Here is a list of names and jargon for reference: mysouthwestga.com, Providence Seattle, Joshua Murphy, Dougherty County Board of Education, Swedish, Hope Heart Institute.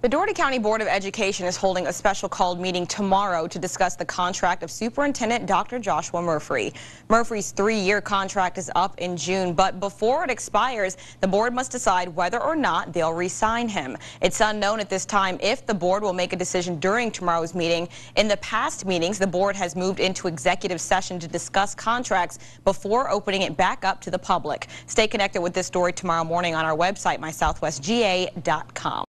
The Dougherty County Board of Education is holding a special called meeting tomorrow to discuss the contract of Superintendent Dr. Joshua Murphy. Murphy's three-year contract is up in June, but before it expires, the board must decide whether or not they'll re-sign him. It's unknown at this time if the board will make a decision during tomorrow's meeting. In the past meetings, the board has moved into executive session to discuss contracts before opening it back up to the public. Stay connected with this story tomorrow morning on our website, mysouthwestga.com.